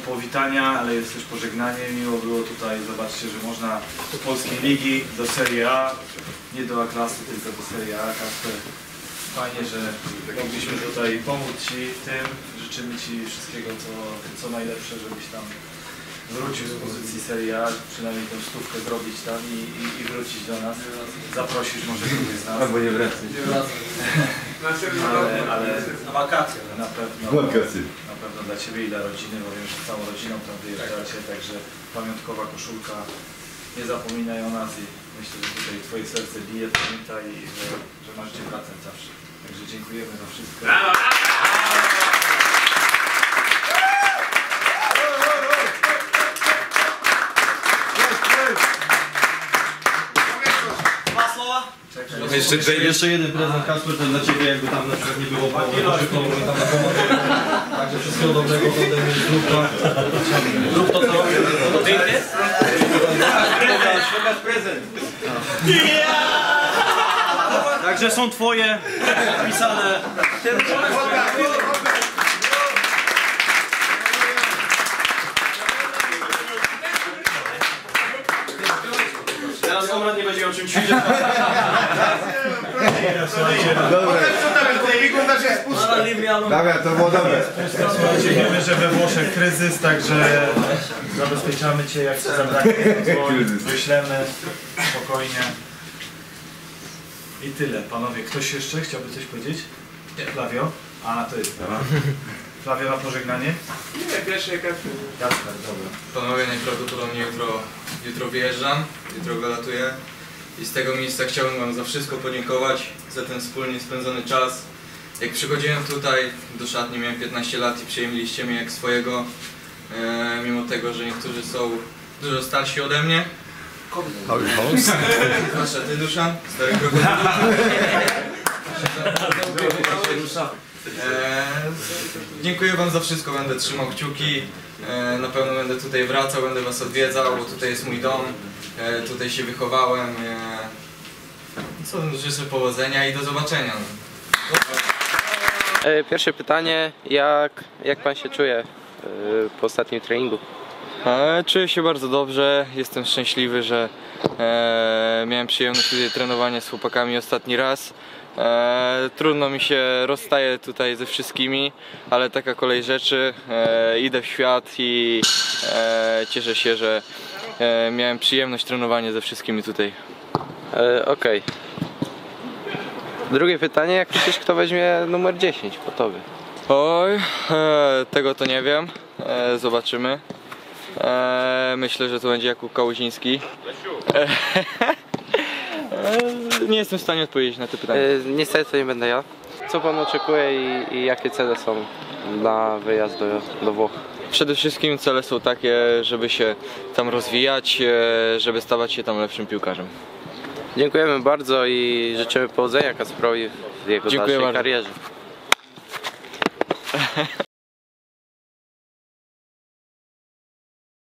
powitania, ale jest też pożegnanie. Miło było tutaj, zobaczcie, że można do polskiej ligi, do Serie A, nie do A-klasy, tylko do Serie A. Kacper, fajnie, że mogliśmy tutaj pomóc Ci tym. Życzymy Ci wszystkiego, co najlepsze, żebyś tam wrócił z pozycji Serie A, przynajmniej tę stówkę zrobić tam i wrócić do nas. Zaprosisz może kogoś z nas. Albo nie wracaj. Ale na wakacje na pewno. Na pewno dla Ciebie i dla rodziny, bo wiem, że z całą rodziną tam wyjeżdżacie, także pamiątkowa koszulka. Nie zapominaj o nas i myślę, że tutaj Twoje serce bije, pamiętaj, że masz Cię pracę zawsze. Także dziękujemy za wszystko. Jeszcze jeden prezent, Kacper, ten dla Ciebie, jakby tam na przykład nie było pani, także wszystkiego dobrego, zrób to, co robię. Pokaż prezent. Także są Twoje, pisane. Teraz Komrad nie będzie o czymś widzieć. Dobra, to było dobre. Słuchajcie, wiemy, że we Włoszech kryzys, także zabezpieczamy Cię, jak się zabraknie, wyślemy spokojnie. I tyle, panowie. Ktoś jeszcze chciałby coś powiedzieć? Flavio? A, to jest prawa. Flavio, na pożegnanie? Nie, pierwszy jakaś. Kacper, dobra. Panowie, najprawdopodobniej jutro wyjeżdżam, jutro wylatuję. I z tego miejsca chciałbym Wam za wszystko podziękować, za ten wspólnie spędzony czas. Jak przychodziłem tutaj do szatni, miałem 15 lat i przyjęliście mnie jak swojego, mimo tego, że niektórzy są dużo starsi ode mnie. Zwłaszcza Ty, Dusza, starego dziękuję Wam za wszystko, będę trzymał kciuki, na pewno będę tutaj wracał, będę Was odwiedzał, bo tutaj jest mój dom, tutaj się wychowałem. Co, życzę powodzenia i do zobaczenia. Pierwsze pytanie, jak Pan się czuje po ostatnim treningu? Czuję się bardzo dobrze, jestem szczęśliwy, że miałem przyjemność tutaj trenowanie z chłopakami ostatni raz. Trudno mi się rozstaje tutaj ze wszystkimi, ale taka kolej rzeczy, idę w świat i cieszę się, że miałem przyjemność trenowania ze wszystkimi tutaj. Okej. Drugie pytanie, jak myślisz, kto weźmie numer 10 po Tobie? Oj, tego to nie wiem, zobaczymy. Myślę, że to będzie Jakub Kałuziński. Nie jestem w stanie odpowiedzieć na te pytania. Niestety to nie będę ja. Co Pan oczekuje i jakie cele są na wyjazd do Włoch? Przede wszystkim cele są takie, żeby się tam rozwijać, żeby stawać się tam lepszym piłkarzem. Dziękujemy bardzo i życzymy powodzenia Kacprowi w jego dalszej karierze.